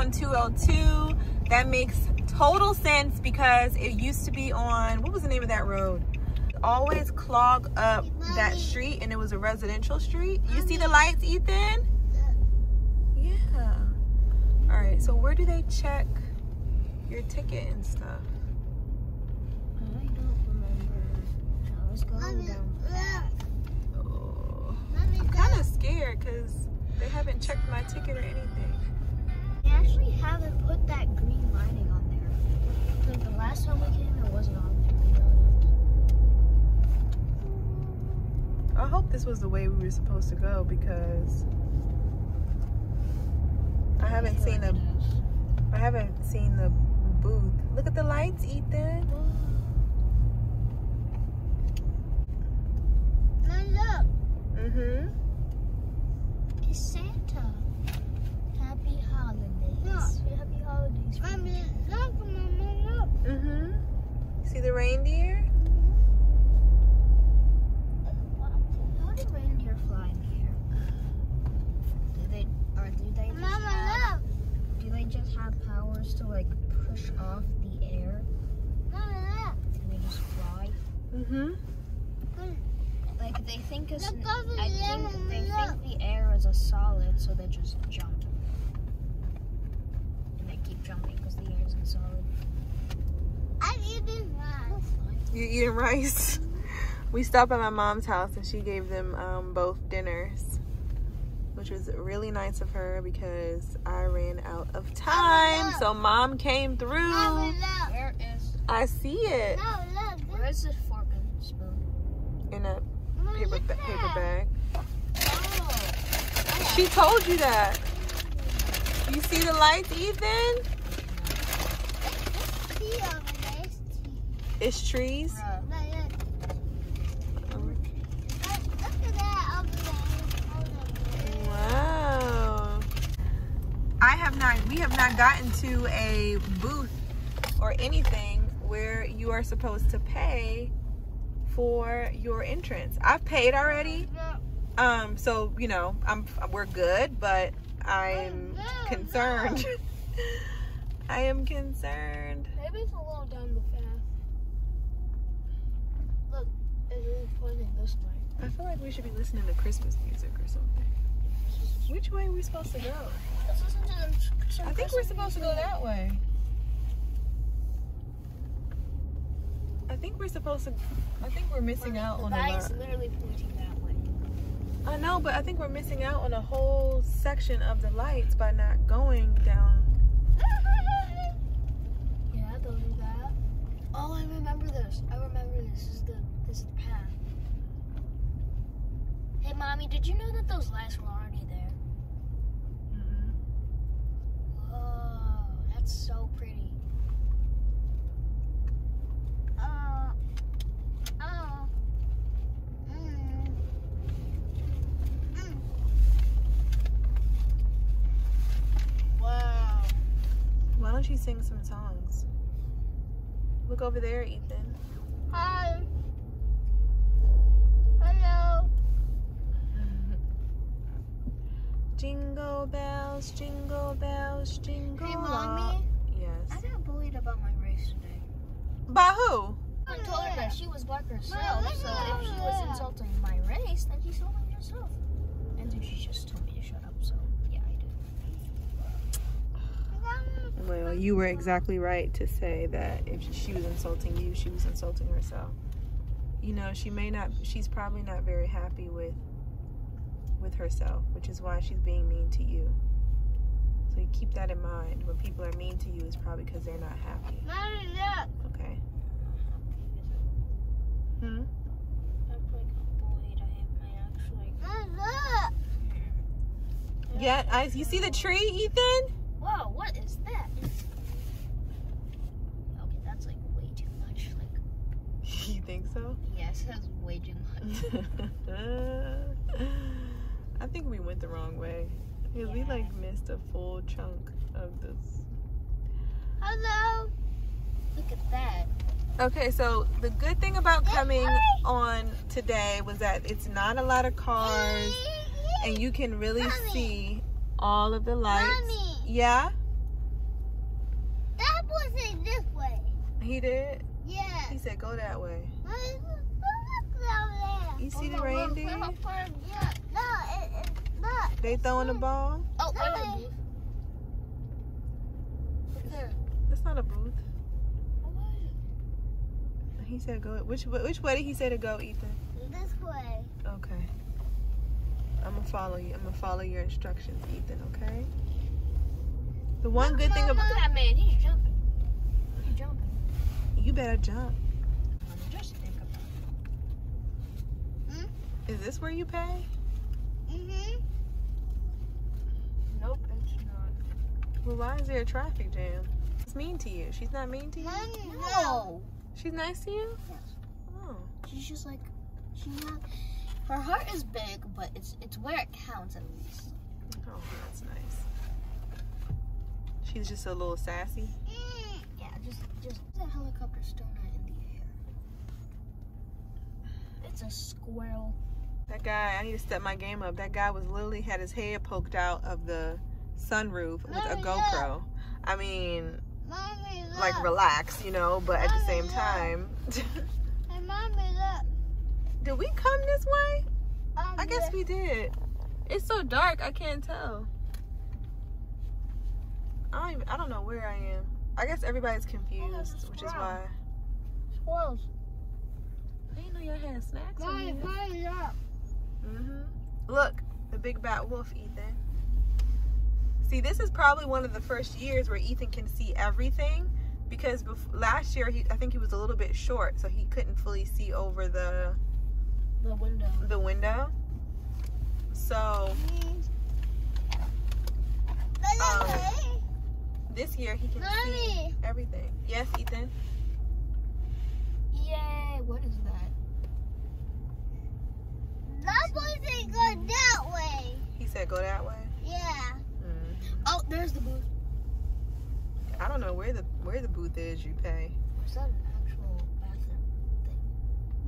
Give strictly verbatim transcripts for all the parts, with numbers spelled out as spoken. on two oh two. That makes total sense because it used to be on, what was the name of that road? Always clog up that street, and it was a residential street. You see the lights, Ethan? Yeah. All right, so where do they check your ticket and stuff? I don't remember. I was going down. Oh. I'm kind of scared because they haven't checked my ticket or anything. They actually haven't put that green lighting on there. Like the last time we came, it wasn't on there. I hope this was the way we were supposed to go because I haven't seen the I haven't seen the booth. Look at the lights, Ethan. Now look. Mhm. It's Santa. Happy holidays. Look. Happy holidays. Mommy, look, Mommy, look. Mhm. See the reindeer? Just have powers to like push off the air. Mama, look. And they just fly. Mhm. Like they think it's. An, I think Mama, they look. think the air is a solid, so they just jump. And they keep jumping because the air isn't solid. I'm eating rice. You're eating rice. We stopped at my mom's house and she gave them um, both dinners, which was really nice of her because I ran out of time. So mom came through. Where is I see it. No, look. Where is the fork and spoon? In a paper, ba paper bag. Oh. She told you that. You see the lights, Ethan? It's trees. We have not gotten to a booth or anything where you are supposed to pay for your entrance. I've paid already, um, so you know I'm we're good. But I'm concerned. I am concerned. Maybe it's a little down the path. Look, it's pointing this way. I feel like we should be listening to Christmas music or something. Which way are we supposed to go? I think we're supposed to go that way. I think we're supposed to. I think we're missing out on a lot. The bag's literally pointing that way. I know, but I think we're missing out on a whole section of the lights by not going down. Yeah, those are that. Oh, I remember this. I remember this. This is the this is the path. Hey, mommy, did you know that those lights were already there? That's so pretty. Uh, oh. Mm. Mm. Wow. Why don't you sing some songs? Look over there, Ethan. Hi. Hello. Jingle bells, jingle bells, jingle bells. Hey, mommy. Yes. I got bullied about my race today. By who? I told her that she was black herself, so if she was insulting my race, then she's insulting herself. And then she just told me to shut up, so yeah, I did. Well, you were exactly right to say that if she was insulting you, she was insulting herself. You know, she may not, she's probably not very happy with with herself, which is why she's being mean to you. So you keep that in mind. When people are mean to you, it's probably because they're not happy. Mommy, look. Okay. Hmm? I'm like bullied. I have my actual. Look. Yeah, I, you see the tree, Ethan? Whoa, what is that? Okay, that's like way too much. Like. You think so? Yes, that's way too much. I think we went the wrong way. Yeah, yeah. We like missed a full chunk of this. Hello. Look at that. Okay, so the good thing about coming on today was that it's not a lot of cars and you can really Mommy. see all of the lights. Mommy. Yeah? boy said this way. He did? Yeah. He said go that way. You see the reindeer? They throwing the ball? Oh, wait. That's not a booth. He said go. Which, which way did he say to go, Ethan? This way. Okay. I'm going to follow you. I'm going to follow your instructions, Ethan, okay? The one good thing about... Look at that man. He's jumping. He's jumping. You better jump. Is this where you pay? Mm-hmm. Nope, it's not. Well, why is there a traffic jam? It's mean to you. She's not mean to you? No. She's nice to you? Yes. Oh. She's just like, she's not, her heart is big, but it's it's where it counts at least. Oh, that's nice. She's just a little sassy? Mm. Yeah, just, just the helicopter stoner in the air. It's a squirrel. That guy, I need to step my game up. That guy was literally had his head poked out of the sunroof with Mommy, a GoPro. Look. I mean, Mommy, like relax, you know, but Mommy, at the same look. time. Hey, Mommy, look. Did we come this way? Um, I guess we did. It's so dark, I can't tell. I don't even, I don't know where I am. I guess everybody's confused, which is why. Squirrels. I didn't know y'all had snacks on you. Hurry up. Mm-hmm. Look, the big bat wolf, Ethan. See, this is probably one of the first years where Ethan can see everything, because before, last year he, I think he was a little bit short, so he couldn't fully see over the the window. The window. So um, this year he can Mommy. see everything. Yes, Ethan. Yay! What is that? That boy said go that way. He said go that way? Yeah. Mm. Oh, there's the booth. I don't know where the where the booth is you pay. Is that an actual bathroom thing?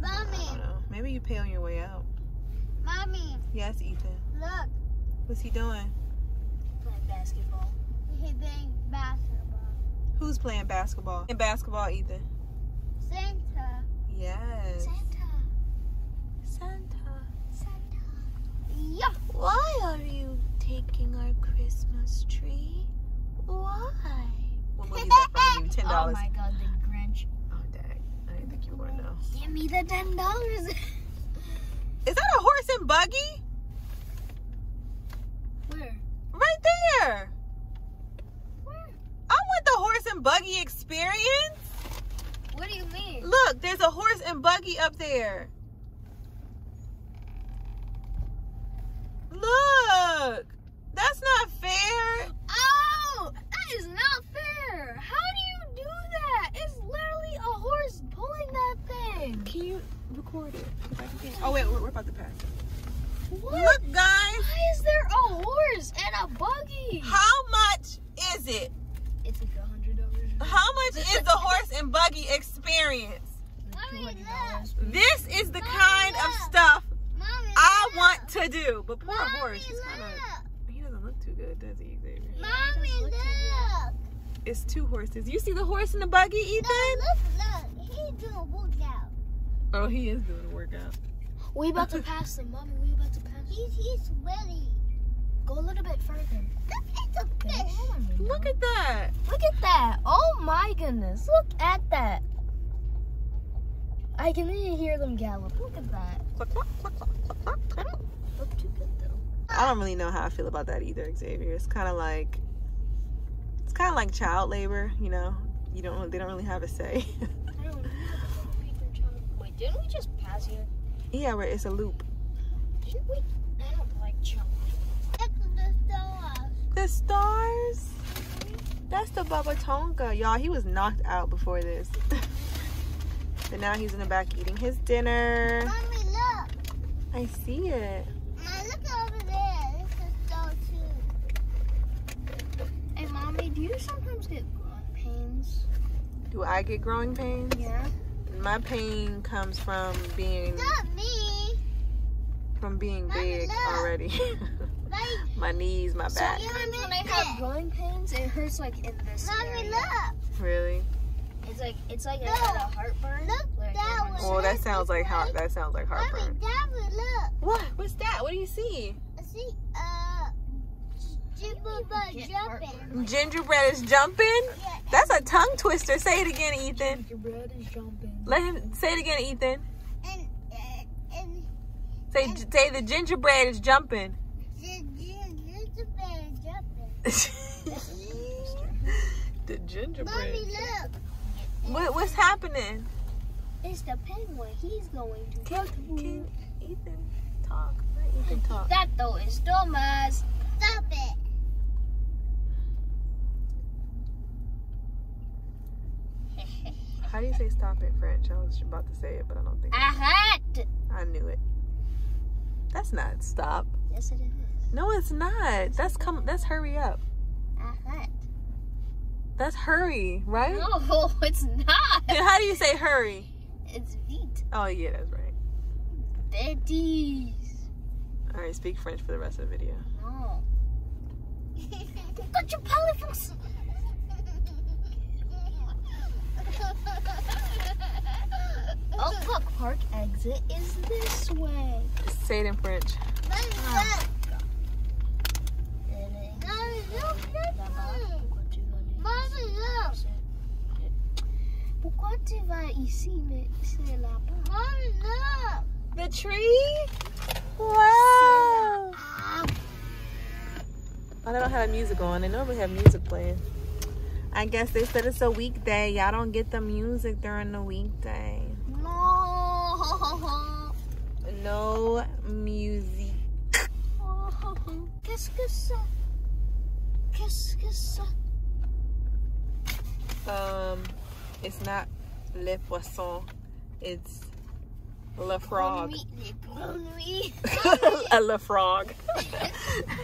Mommy. I don't know. Maybe you pay on your way out. Mommy. Yes, Ethan. Look. What's he doing? Playing basketball. He's playing basketball. Who's playing basketball? In basketball, Ethan. Santa. Yes. Santa. Santa. Yeah. Why are you taking our Christmas tree? Why? What movie is that from you? Ten dollars. Oh my God, the Grinch. Oh dang! I didn't think you were now. Give me the ten dollars. Is that a horse and buggy? Where? Right there. Where? I want the horse and buggy experience. What do you mean? Look, there's a horse and buggy up there. Look, that's not fair. Oh, that is not fair. How do you do that? It's literally a horse pulling that thing. Can you record it? Oh wait, we're about to pass. What? Look, guys. Why is there a horse and a buggy? How much is it? It's like a hundred dollars. How much is the horse and buggy experience? Mommy, this is the Mommy, kind look. of stuff I want to do, but poor Mommy, horse. He's kinda, he doesn't look too good, does he, Xavier? Mommy, look! It's two horses. You see the horse in the buggy, Ethan? No, look, look. He's doing a workout. Oh, he is doing a workout. We about to pass him, Mommy. We about to pass him. He's, he's sweaty. Go a little bit further. It's a fish. Look at that. Look at that. Oh my goodness. Look at that. I can really hear them gallop. Look at that. Look too good though. I don't really know how I feel about that either, Xavier. It's kind of like it's kind of like child labor, you know. You don't. They don't really have a say. I don't know. Wait, didn't we just pass here? Yeah, where it's a loop. Didn't we? I don't like child labor. The stars. The stars. That's the Bubba Tonka, y'all. He was knocked out before this. But now he's in the back eating his dinner. Mommy, look. I see it. Mommy, look over there. This is so cute. Hey, Mommy, do you sometimes get growing pains? Do I get growing pains? Yeah. My pain comes from being... Not me. From being Mommy, big look. already. Like, my knees, my back. So, you know what I mean? When I have growing pains, it hurts like in this area. Look. Really? It's like it's like I had a heartburn. Look, like, that one. Oh, that sounds like heart. That sounds like heartburn. Mommy, that one, look. What? What's that? What do you see? I see uh gingerbread jumping. Gingerbread is jumping? Yeah. That's a tongue twister. Say it again, Ethan. Gingerbread is jumping. Let him say it again, Ethan. And and say and, say the gingerbread is jumping. The gingerbread is jumping. The gingerbread. Mommy, look. What, what's happening? It's the penguin. He's going to can, can Ethan talk? Let Ethan talk. That though is Thomas. Stop it. How do you say stop it, French? I was about to say it, but I don't think I had. I knew it. That's not stop. Yes, it is. No, it's not. That's come. That's hurry up. I had. That's hurry, right? No, it's not. And how do you say hurry? It's vite. Oh, yeah, that's right. Betties. All right, speak French for the rest of the video. No. Got your polyphos. Oh, look, park exit is this way. Say it in French. Oh. The tree? Wow. I don't have music on. They normally have music playing. I guess they said it's a weekday. Y'all don't get the music during the weekday. No. No music. Qu'est-ce que ça? Qu'est-ce que ça? Um, it's not le poisson. It's le frog. A le frog.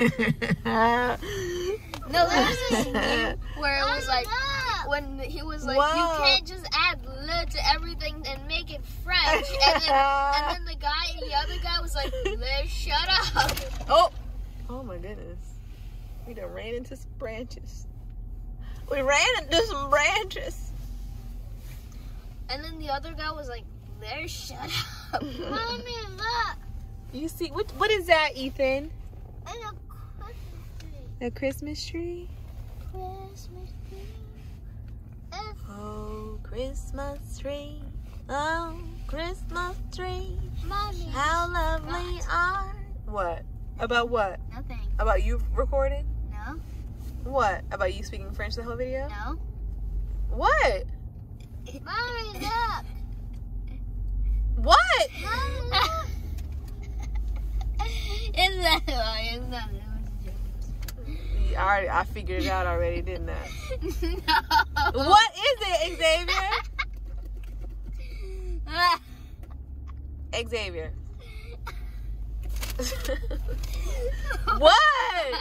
No, there was this meme where it was like, when he was like, whoa, you can't just add le to everything and make it French. And then, and then the guy, the other guy was like, le, shut up. Oh, oh my goodness. We done ran into some branches. We ran into some branches. And then the other guy was like, there, shut up. Mommy, look. You see, what? what is that, Ethan? And a Christmas tree. A Christmas tree? Christmas tree. Uh, oh, Christmas tree. Oh, Christmas tree. Mommy. How lovely are. What? About what? Nothing. About you recording? No. What? About you speaking French the whole video? No. What? Mommy, look. What? Mommy, look. It's not, it's not, it's I, already, I figured it out already, didn't I? No. What is it, Xavier? Xavier. What?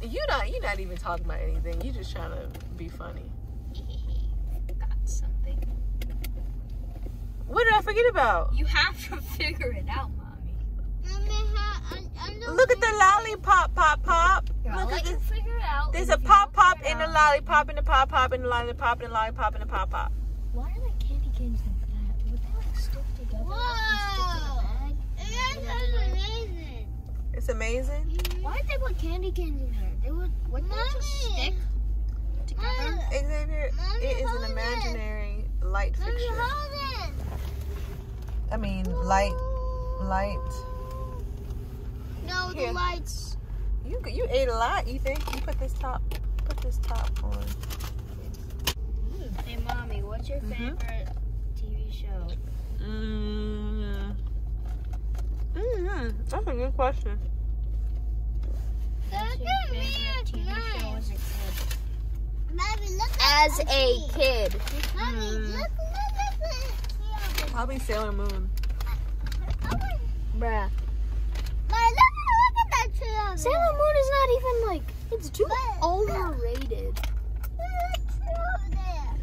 You're not, you're not even talking about anything. You're just trying to be funny. I forgot something. What did I forget about? You have to figure it out, Mommy. Look at the lollipop, pop, pop. Here, Look I'll at this. Figure it out. There's a pop, pop, and a lollipop, and a pop, pop, and a lollipop, and a lollipop, and a pop, pop. Why are the candy canes like that? Would they like stick together? Whoa! That's amazing. It's amazing? Mm-hmm. Why did they put candy canes in there? They would. Wouldn't they just stick together? Xavier, Mommy, it is an imaginary it. light fixture. Mommy, hold it. I mean, light, light. No, Here. the lights. You you ate a lot, Ethan. You put this top, put this top on. Hey, Mommy, what's your mm-hmm. favorite T V show? Mm-hmm. Mm-hmm. That's a good question. What's your favorite T V show as a kid? Mommy, look at As a kid. Mommy, mm. look, look, look, look. Probably Sailor Moon. Uh, Bruh. Mommy, look, look at that tree over there. Sailor Moon is not even like, it's too but, overrated.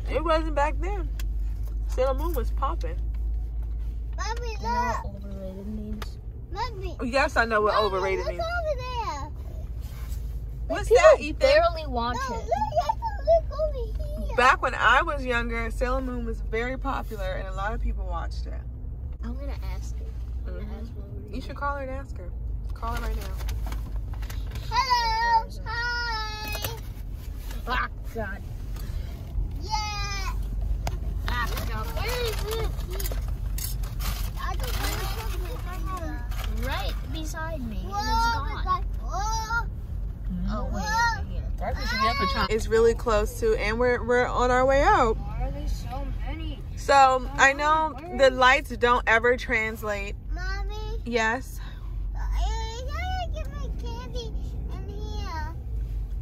It wasn't back then. Sailor Moon was popping. Mommy, look. You know what overrated means? love me. Yes, I know what no, overrated means. Over What's People that, Ethan? barely watch no, it. Look, I can look over here. Back when I was younger, Sailor Moon was very popular and a lot of people watched it. I'm going to ask her. I'm mm-hmm. gonna ask her you should call her and ask her. Call her right now. Hello. Hi. Oh, God. Yeah. Ah, God. Where is this? I don't know. Right beside me. Whoa, and it's gone. Oh, oh wait. Here. Ah. It's really close to, and we're we're on our way out. Why are there so many? So, so I know many. the lights don't ever translate. Mommy. Yes.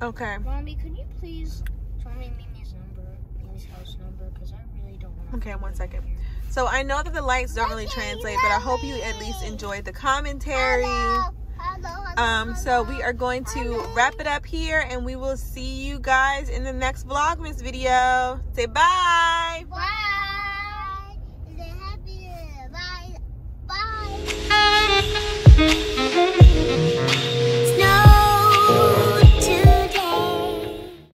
Okay. Mommy, could you please tell me Mimi's number, Mimi's house number, because I really don't want to. Okay, one second. Here. So I know that the lights don't really translate, but I hope you at least enjoyed the commentary. Hello. Hello, hello, um, so we are going to hello. wrap it up here, and we will see you guys in the next Vlogmas video. Say bye. Bye.